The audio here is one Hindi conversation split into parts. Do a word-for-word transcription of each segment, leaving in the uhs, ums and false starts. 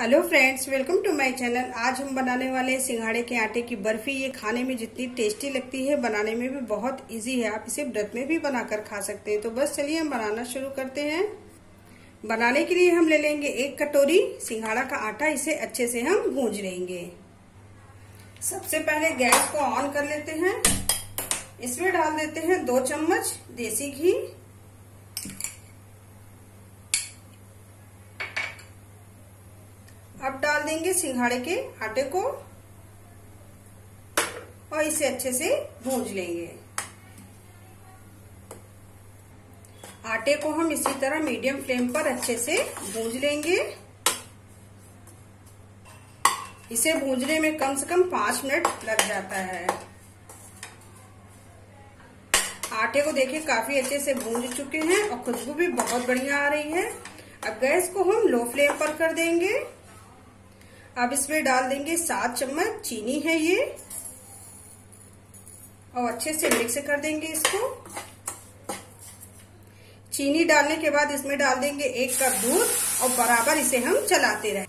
Hello friends, welcome to my channel. आज हम बनाने वाले हैं सिंघाड़े के आटे की बर्फी। ये खाने में जितनी टेस्टी लगती है, बनाने में भी बहुत इजी है। आप इसे व्रत में भी बनाकर खा सकते हैं। तो बस चलिए हम बनाना शुरू करते हैं। बनाने के लिए हम ले लेंगे एक कटोरी सिंघाड़ा का आटा। इसे अच्छे से हम गूंज लेंगे। सबसे पहले गैस को ऑन कर लेते हैं। इसमें डाल देते हैं दो चम्मच देसी घी। अब डाल देंगे सिंघाड़े के आटे को और इसे अच्छे से भून लेंगे। आटे को हम इसी तरह मीडियम फ्लेम पर अच्छे से भून लेंगे। इसे भूनने में कम से कम पांच मिनट लग जाता है। आटे को देखिए काफी अच्छे से भून चुके हैं और खुशबू भी बहुत बढ़िया आ रही है। अब गैस को हम लो फ्लेम पर कर देंगे। अब इसमें डाल देंगे सात चम्मच चीनी है ये और अच्छे से मिक्स कर देंगे इसको। चीनी डालने के बाद इसमें डाल देंगे एक कप दूध और बराबर इसे हम चलाते रहें।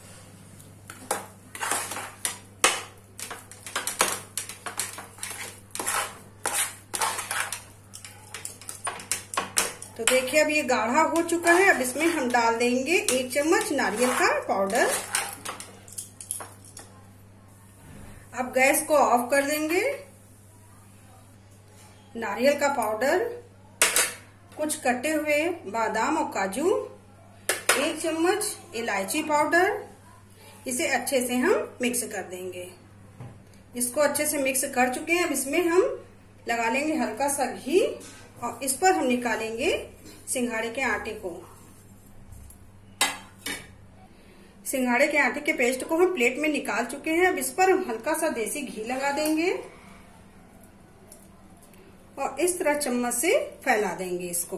तो देखिए अब ये गाढ़ा हो चुका है। अब इसमें हम डाल देंगे एक चम्मच नारियल का पाउडर। अब गैस को ऑफ कर देंगे। नारियल का पाउडर, कुछ कटे हुए बादाम और काजू, एक चम्मच इलायची पाउडर, इसे अच्छे से हम मिक्स कर देंगे। इसको अच्छे से मिक्स कर चुके हैं। अब इसमें हम लगा लेंगे हल्का सा घी और इस पर हम निकालेंगे सिंघाड़े के आटे को। सिंघाड़े के आटे के पेस्ट को हम प्लेट में निकाल चुके हैं। अब इस पर हम हल्का सा देसी घी लगा देंगे और इस तरह चम्मच से फैला देंगे इसको।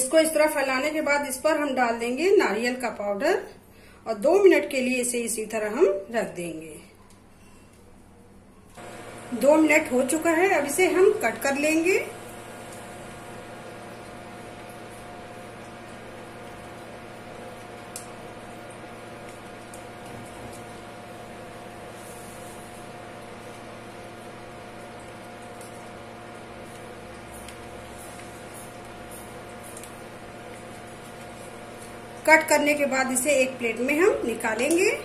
इसको इस तरह फैलाने के बाद इस पर हम डाल देंगे नारियल का पाउडर और दो मिनट के लिए इसे इसी तरह हम रख देंगे। दो मिनट हो चुका है। अब इसे हम कट कर लेंगे। कट करने के बाद इसे एक प्लेट में हम निकालेंगे।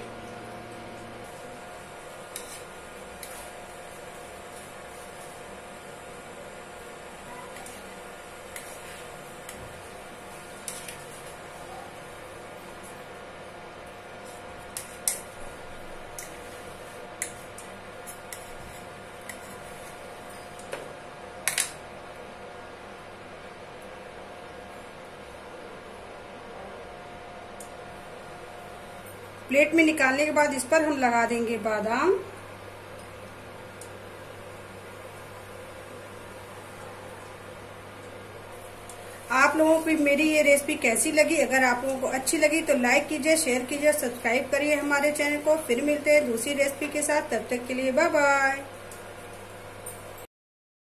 प्लेट में निकालने के बाद इस पर हम लगा देंगे बादाम। आप लोगों को मेरी ये रेसिपी कैसी लगी? अगर आप लोगों को अच्छी लगी तो लाइक कीजिए, शेयर कीजिए, सब्सक्राइब करिए हमारे चैनल को। फिर मिलते हैं दूसरी रेसिपी के साथ। तब तक के लिए बाय बाय।